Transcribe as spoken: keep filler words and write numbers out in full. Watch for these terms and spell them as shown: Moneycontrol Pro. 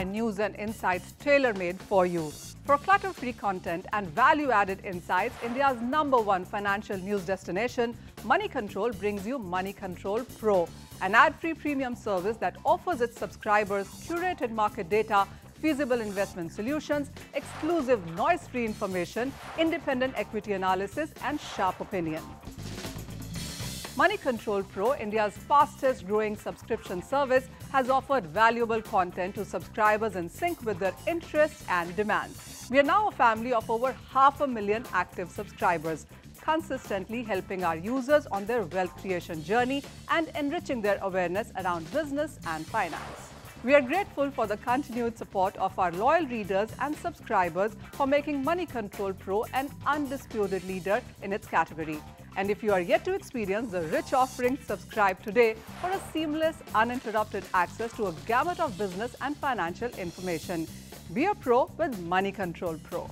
find news and insights tailor-made for you. For clutter-free content and value-added insights, India's number one financial news destination, Moneycontrol brings you Moneycontrol Pro, an ad-free premium service that offers its subscribers curated market data, feasible investment solutions, exclusive noise-free information, independent equity analysis, and sharp opinion. Moneycontrol Pro, India's fastest growing subscription service, has offered valuable content to subscribers in sync with their interests and demands. We are now a family of over half a million active subscribers, consistently helping our users on their wealth creation journey and enriching their awareness around business and finance. We are grateful for the continued support of our loyal readers and subscribers for making Moneycontrol Pro an undisputed leader in its category. And if you are yet to experience the rich offering, subscribe today for a seamless, uninterrupted access to a gamut of business and financial information. Be a pro with Moneycontrol Pro.